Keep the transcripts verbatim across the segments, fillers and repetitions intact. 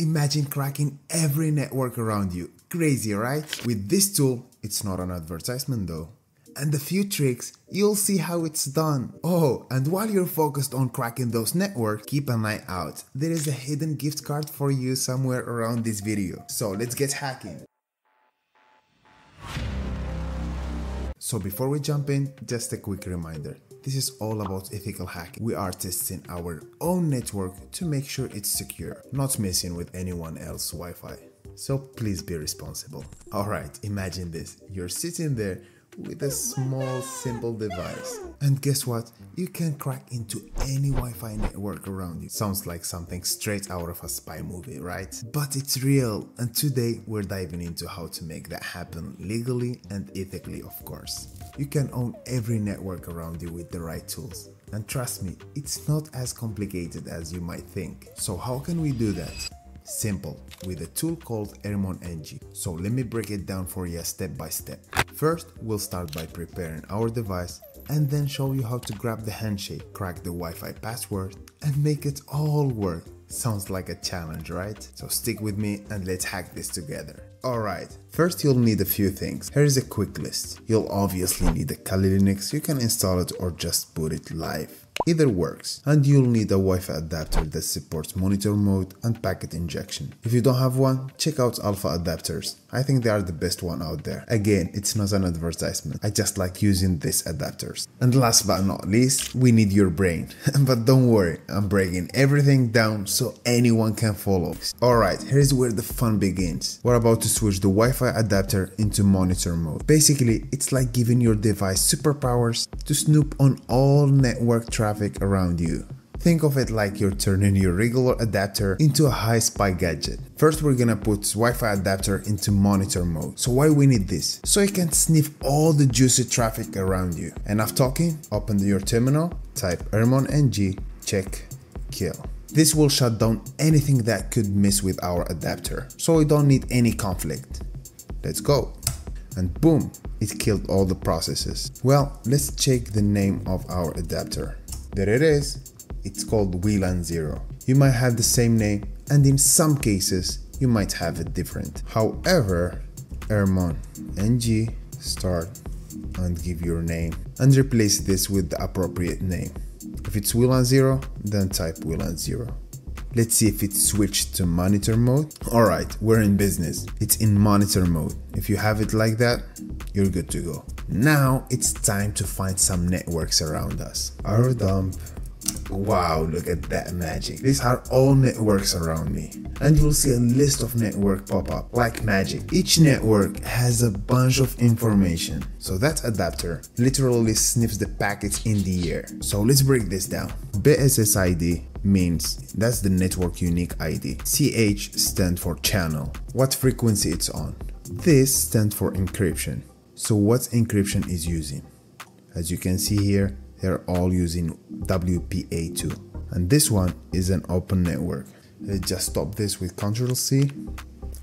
Imagine cracking every network around you. Crazy, right? With this tool, it's not an advertisement though. And a few tricks, you'll see how it's done. Oh, and while you're focused on cracking those networks, keep an eye out. There is a hidden gift card for you somewhere around this video. So let's get hacking. So before we jump in, just a quick reminder. This is all about ethical hacking. We are testing our own network to make sure it's secure, not messing with anyone else's Wi-Fi. So please be responsible. Alright, imagine this. You're sitting there with a small simple device. And guess what? You can crack into any Wi-Fi network around you. Sounds like something straight out of a spy movie, right? But it's real, and today we're diving into how to make that happen legally and ethically, of course. You can own every network around you with the right tools. And trust me, it's not as complicated as you might think. So how can we do that? Simple, with a tool called Airmon N G. So let me break it down for you step by step. First, we'll start by preparing our device and then show you how to grab the handshake, crack the Wi-Fi password, and make it all work. Sounds like a challenge, right? So stick with me and let's hack this together. Alright, first you'll need a few things. Here is a quick list. You'll obviously need a Kali Linux. You can install it or just boot it live. Either works. And you'll need a Wi-Fi adapter that supports monitor mode and packet injection. If you don't have one, check out Alfa adapters. I think they are the best one out there. Again, it's not an advertisement. I just like using these adapters. And last but not least, we need your brain. But don't worry, I'm breaking everything down so anyone can follow. Alright, here's where the fun begins. We're about to switch the Wi-Fi adapter into monitor mode. Basically, it's like giving your device superpowers to snoop on all network traffic around you. Think of it like you're turning your regular adapter into a high spy gadget. First, we're gonna put Wi-Fi adapter into monitor mode. So why we need this? So it can sniff all the juicy traffic around you. Enough talking, open your terminal, type Airmon N G, check, kill. This will shut down anything that could mess with our adapter. So we don't need any conflict. Let's go. And boom, it killed all the processes. Well, let's check the name of our adapter. There it is, it's called W LAN zero. You might have the same name, and in some cases, you might have it different. However, Airmon N G, start and give your name and replace this with the appropriate name. If it's W LAN zero, then type W LAN zero. Let's see if it's switched to monitor mode. Alright, we're in business. It's in monitor mode. If you have it like that, you're good to go. Now it's time to find some networks around us. Airodump. Wow, look at that magic. These are all networks around me. And you'll see a list of networks pop up, like magic. Each network has a bunch of information. So that adapter literally sniffs the packets in the air. So let's break this down. B S S I D means that's the network unique I D. C H stands for channel, what frequency it's on. This stands for encryption. So what encryption is using? As you can see here, they're all using W P A two. And this one is an open network. Let's just stop this with control C.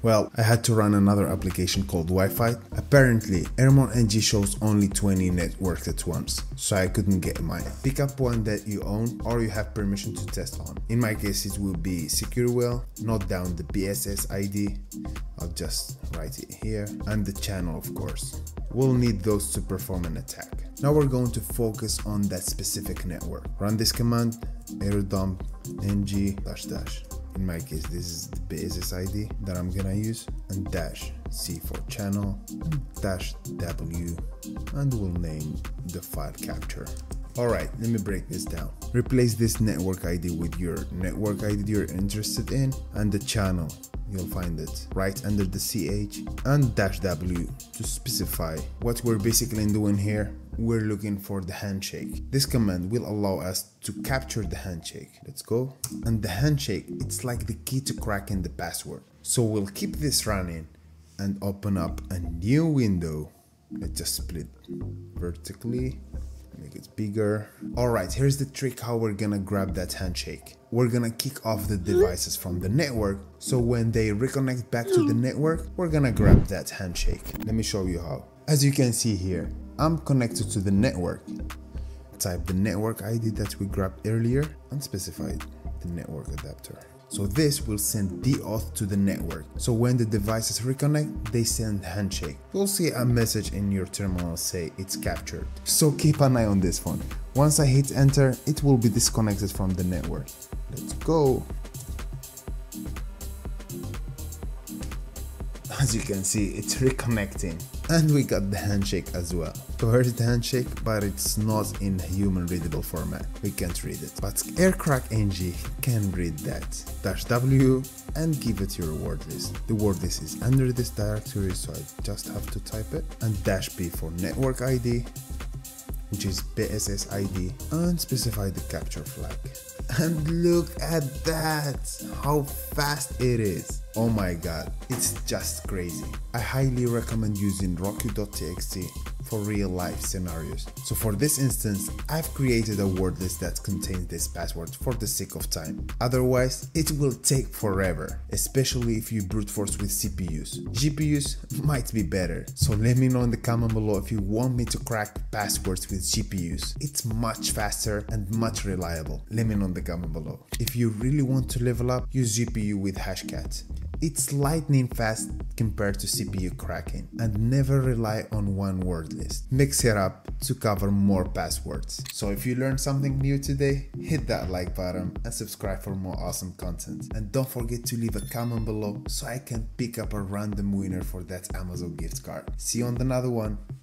Well, I had to run another application called Wi-Fi. Apparently, Airmon N G shows only twenty networks at once, so I couldn't get mine. Pick up one that you own or you have permission to test on. In my case, it will be SecureWell, note down the B S S I D, I'll just write it here, and the channel, of course. We'll need those to perform an attack. Now we're going to focus on that specific network. Run this command, airodump N G dash dash. In my case, this is the B S S I D that I'm gonna use, and dash C for channel, dash W, and we'll name the file capture. Alright, let me break this down. Replace this network I D with your network I D you're interested in, and the channel, you'll find it right under the C H, and dash W to specify what we're basically doing here. We're looking for the handshake. This command will allow us to capture the handshake. Let's go. And the handshake, it's like the key to cracking the password. So we'll keep this running and open up a new window. Let's just split vertically, make it bigger. All right, here's the trick how we're gonna grab that handshake. We're gonna kick off the devices from the network, so when they reconnect back to the network, we're gonna grab that handshake. Let me show you how. As you can see here, I'm connected to the network. Type the network I D that we grabbed earlier and specify the network adapter. So this will send the auth to the network. So when the devices reconnect, they send handshake. You'll see a message in your terminal say it's captured. So keep an eye on this one. Once I hit enter, it will be disconnected from the network. Let's go. As you can see, it's reconnecting. And we got the handshake as well. You heard the handshake, but it's not in human readable format. We can't read it. But AirCrack-ng can read that. Dash W and give it your word list. The word list is under this directory, so I just have to type it. And dash P for network I D, which is B S S I D, and specify the capture flag. And look at that, how fast it is. Oh my god, it's just crazy. I highly recommend using rockyou dot t x t for real life scenarios. So for this instance, I've created a word list that contains this password for the sake of time. Otherwise, it will take forever, especially if you brute force with C P Us. G P Us might be better. So let me know in the comment below if you want me to crack passwords with G P Us. It's much faster and much reliable. Let me know in the comment below. If you really want to level up, use G P U with Hashcat. It's lightning fast compared to C P U cracking, and never rely on one word list. Mix it up to cover more passwords. So if you learned something new today, hit that like button and subscribe for more awesome content. And don't forget to leave a comment below so I can pick up a random winner for that Amazon gift card. See you on another one.